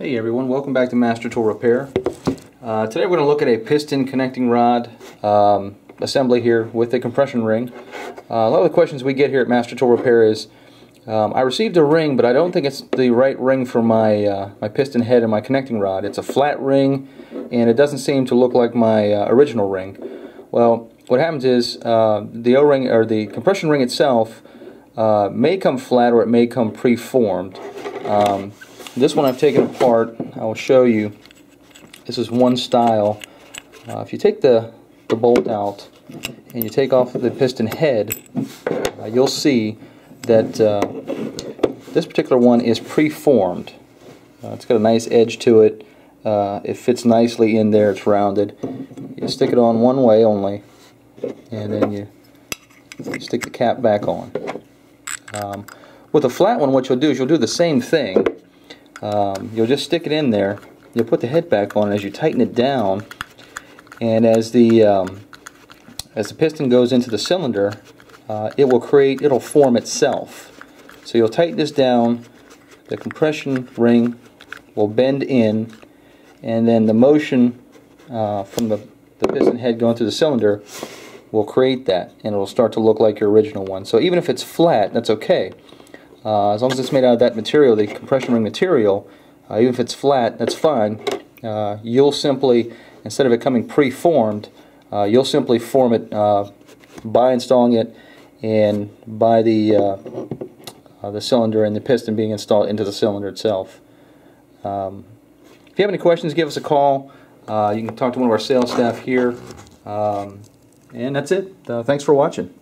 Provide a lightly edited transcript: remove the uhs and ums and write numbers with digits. Hey everyone, welcome back to Master Tool Repair. Today we're going to look at a piston connecting rod assembly here with a compression ring. A lot of the questions we get here at Master Tool Repair is, I received a ring, but I don't think it's the right ring for my piston head and my connecting rod. It's a flat ring, and it doesn't seem to look like my original ring. Well, what happens is the O-ring or the compression ring itself may come flat or it may come preformed. This one I've taken apart. I will show you. This is one style. If you take the bolt out and you take off the piston head, you'll see that this particular one is preformed. It's got a nice edge to it. It fits nicely in there. It's rounded. You stick it on one way only, and then you stick the cap back on. With a flat one, what you'll do is you'll do the same thing. You'll just stick it in there, you'll put the head back on, and as you tighten it down and as the piston goes into the cylinder, it'll form itself. So you'll tighten this down, the compression ring will bend in, and then the motion from the piston head going through the cylinder will create that, and it'll start to look like your original one. So even if it's flat, that's okay. As long as it's made out of that material, the compression ring material, even if it's flat, that's fine. You'll simply, instead of it coming preformed, you'll simply form it by installing it and by the cylinder and the piston being installed into the cylinder itself. If you have any questions, give us a call. You can talk to one of our sales staff here. And that's it. Thanks for watching.